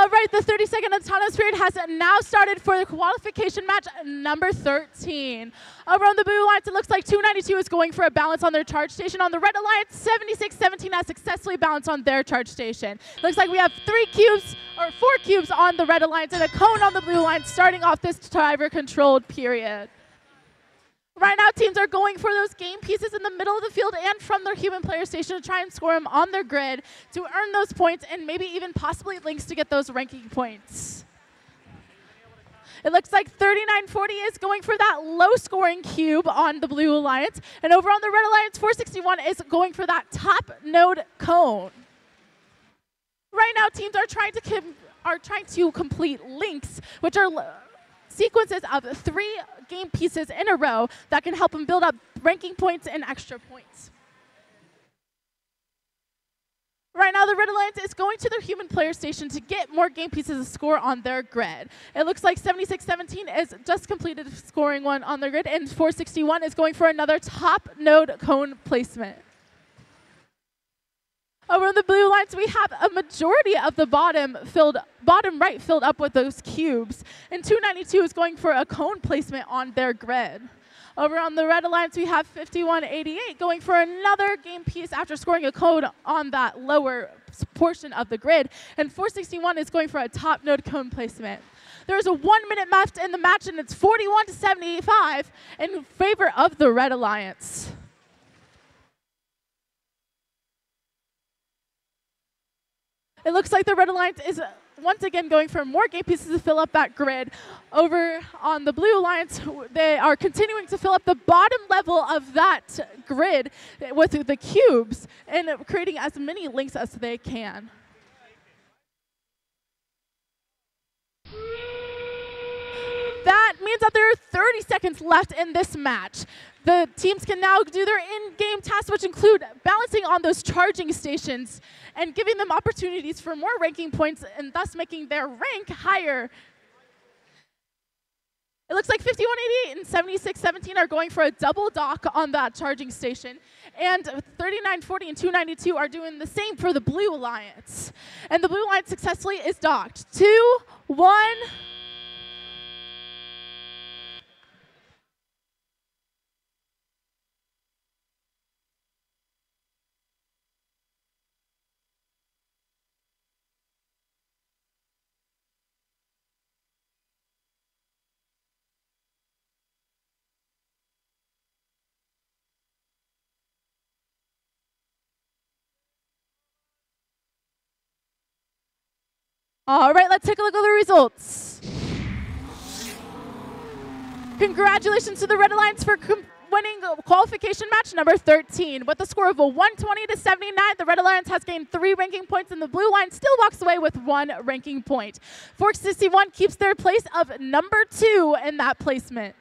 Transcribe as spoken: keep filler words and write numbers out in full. All right, the thirty second autonomous period has now started for the qualification match number thirteen. Over on the blue alliance, it looks like two ninety-two is going for a balance on their charge station. On the red alliance, seventy-six seventeen has successfully balanced on their charge station. Looks like we have three cubes, or four cubes on the red alliance and a cone on the blue alliance starting off this driver-controlled period. Right now, teams are going for those game pieces in the middle of the field and from their human player station to try and score them on their grid to earn those points and maybe even possibly links to get those ranking points. It looks like thirty-nine forty is going for that low-scoring cube on the blue alliance. And over on the red alliance, four sixty-one is going for that top node cone. Right now, teams are trying to, com are trying to complete links, which are sequences of three game pieces in a row that can help them build up ranking points and extra points. Right now, the red alliance is going to their human player station to get more game pieces to score on their grid. It looks like seventy-six seventeen is just completed scoring one on their grid, and four sixty-one is going for another top node cone placement. Over on the blue lines, we have a majority of the bottom filled, bottom right filled up with those cubes. And two ninety-two is going for a cone placement on their grid. Over on the red alliance, we have fifty-one eighty-eight going for another game piece after scoring a cone on that lower portion of the grid. And four sixty-one is going for a top node cone placement. There's a one minute left in the match, and it's forty-one to seventy-five in favor of the red alliance. It looks like the red alliance is once again going for more game pieces to fill up that grid. Over on the blue alliance, they are continuing to fill up the bottom level of that grid with the cubes and creating as many links as they can. That means that there are thirty seconds left in this match. The teams can now do their in-game tasks, which include balancing on those charging stations and giving them opportunities for more ranking points and thus making their rank higher. It looks like fifty-one eighty-eight and seventy-six seventeen are going for a double dock on that charging station. And thirty-nine forty and two ninety-two are doing the same for the blue alliance. And the blue alliance successfully is docked. Two, one. All right, let's take a look at the results. Congratulations to the Red Alliance for winning qualification match number thirteen. With a score of a one twenty to seventy-nine, the Red Alliance has gained three ranking points, and the blue line still walks away with one ranking point. four sixty-one keeps their place of number two in that placement.